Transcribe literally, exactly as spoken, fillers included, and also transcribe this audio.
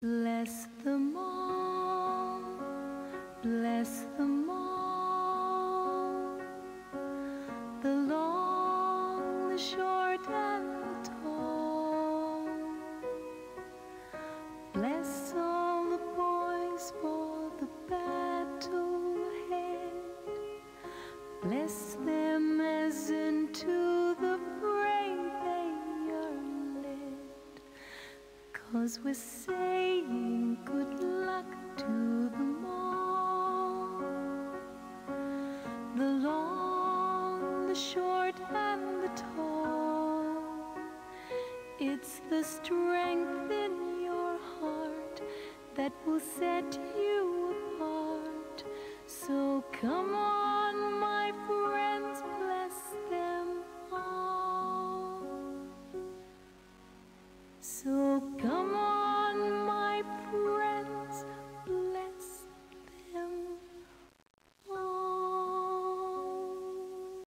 Bless them all, bless them all, the long, the short, and the tall. Bless all the boys for the battle ahead. Bless them as into the fray they are led, 'cause we're saved. Good luck to them all, the long, the short, and the tall. It's the strength in your heart that will set you apart. So come on.